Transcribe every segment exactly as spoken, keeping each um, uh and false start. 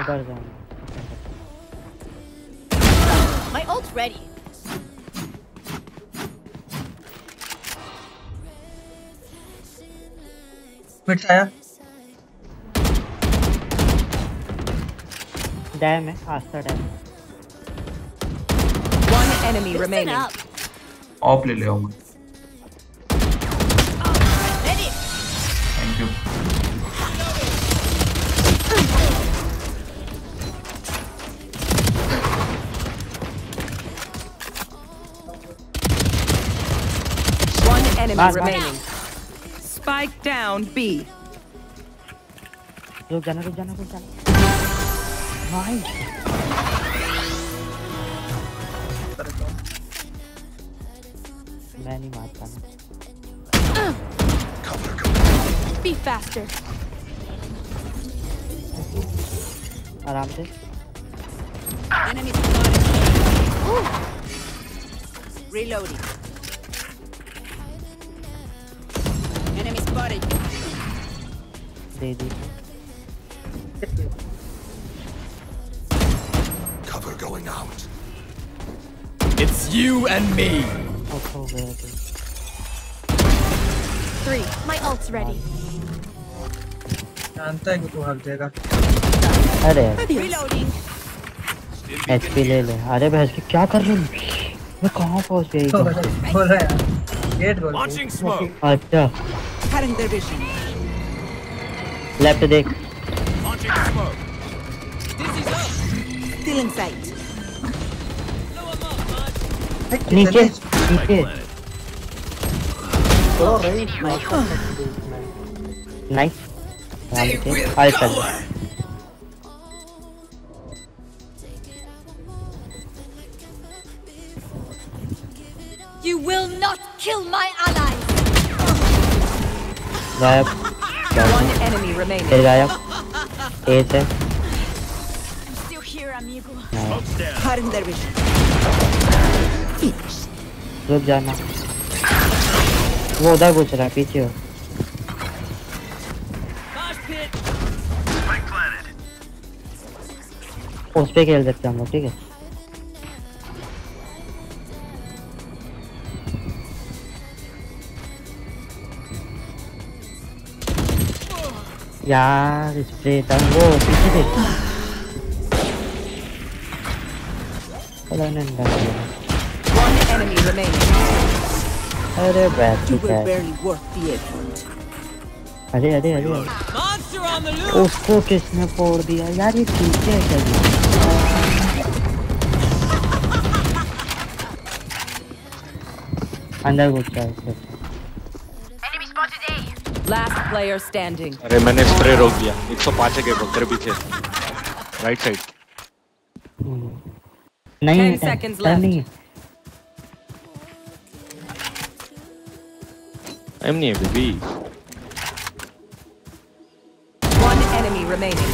उधर जाऊंगा। My ult's ready. मिट आया। डैम है, आस्था dam. One enemy remaining. Of ले ले आऊंगा। Thank you. One enemy remaining. Spike down B. रुक जाना रुक जाना रुक जाना। भाई मैं नहीं मारता ना। Be faster. आराम से। Reloading. Enemy spotted. They the. Cover going out. It's you and me. Three. My ult's ready. जानता है कि तू हार जाएगा। अरे reloading. H P ले ले। अरे भैंस की क्या कर रही हूँ? मैं कहाँ पहुँच गई? बोल रहा है। Gate बोल। Launching smoke. अच्छा। Current division. Left देख। Launching smoke. This is us. Still in sight. नीचे नीचे नाइस आई चल you will not kill my allies गायब गायब एट है रुक जाना वो उधर पूछ रहा है पीछे हो उस पे खेल सकते हम लोग ठीक है यार स्प्रे था वो पीछे देख पता नहीं enemy remaining are bad are are are monster on the loose usko kisne phod diya yaar ye piche hai kya andar gutta hai enemy spotted a last player standing are maine spray rok diya one oh five ke ghar piche right side nahi nahi I'm near the B. One enemy remaining.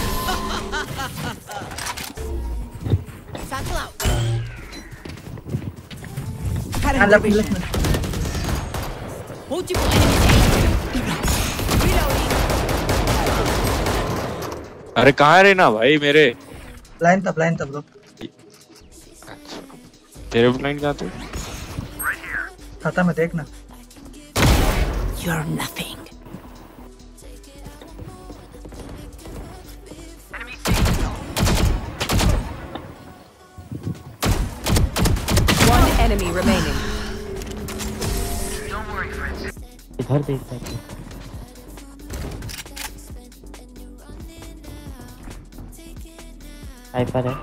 Satchel out. Multiple enemies. अरे कहाँ रे ना भाई मेरे? Blind था blind था bro. तेरे blind कहाँ थे? खाता में देखना. You're nothing. Enemy signal. One enemy remaining. Don't worry, friends. इधर देख सकते हैं। आई पर है।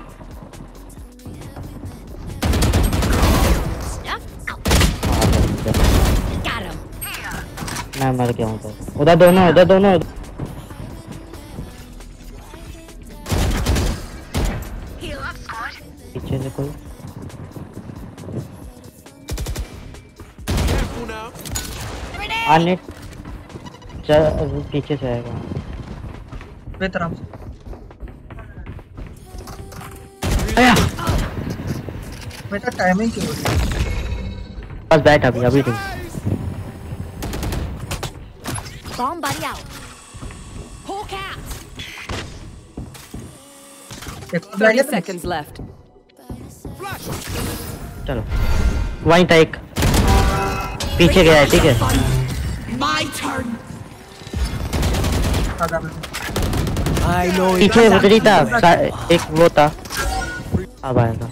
मैं मर गया हूँ तो उधर दोनों उधर दोनों पीछे से कोई आने चल पीछे से आएगा बेतराम आया मेरा टाइमिंग क्यों हो गया बस बैठ अभी अभी तुम Bomb buddy out. Pull cats. चलो वहीं था, एक पीछे गया है, ठीक है। पीछे उधर ही था, एक वो था, अब आया था।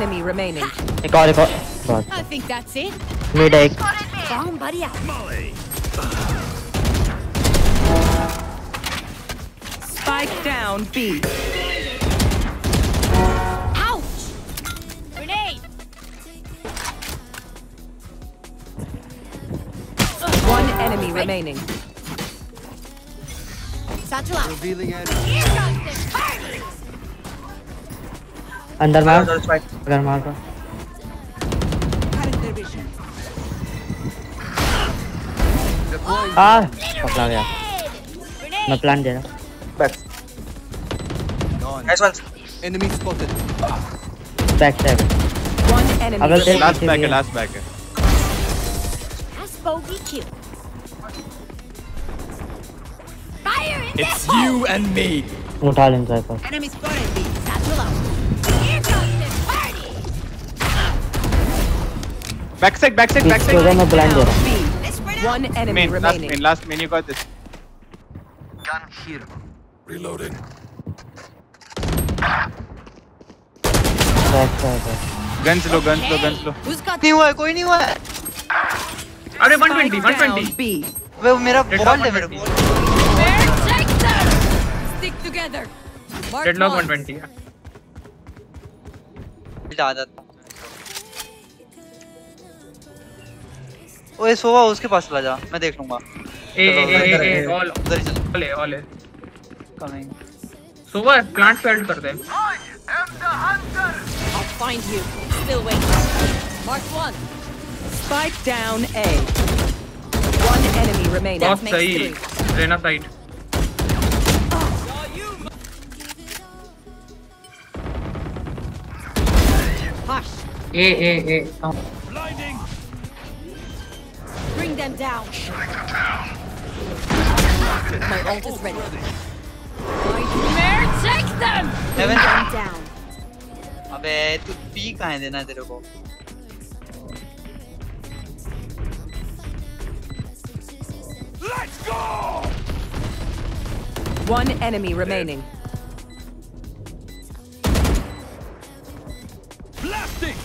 enemy remaining ek aur ek aur I think that's it mid ek bomb buddy out spike down B ouch grenade one enemy remaining satchel out revealing enemy अंदर मार अगर मार का आ पकड़ा गया मैं प्लान दे रहा back enemy spotted back tag अगल से लास्ट बैक है लास्ट बैक है इट्स यू एंड मी उठा लें साइपर एनिमी स्पॉटेड बी सैचुला back side back side back side so I'm blind there one enemy main, remaining last, main, last menu got this gun here reloading back side gun slow gun slow gun slow nahi hua koi nahi hua are one twenty one twenty wo mera ball hai mere stick together deadlock one twenty आ जाता ओए सोवा उसके पास चला जा मैं देख लूंगा ए ए ए all उधर चल ले ऑल है कमिंग सोवा प्लांट फेल्ड कर दे I'll find you still waiting mark one spike down A one enemy remaining that makes three Reyna side A A A bring them down my ult is ready where take them seven down अबे तू P कहां देना तेरे को let's go one enemy remaining blasting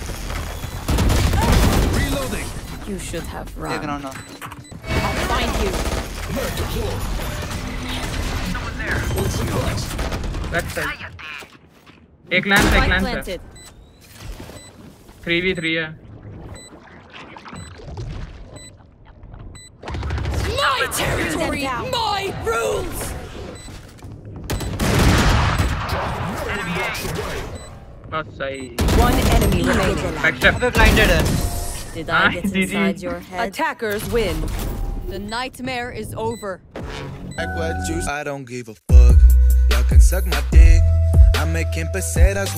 reloading you should have run they're gonna not I'll find you someone there what's your next back side ek lance ek lance three v three hai my territory my rules enemy A not sahi one enemy remaining backstab blinded did I get inside your head attackers win the nightmare is over I don't give a fuck y'all can suck my dick I'm making pesetas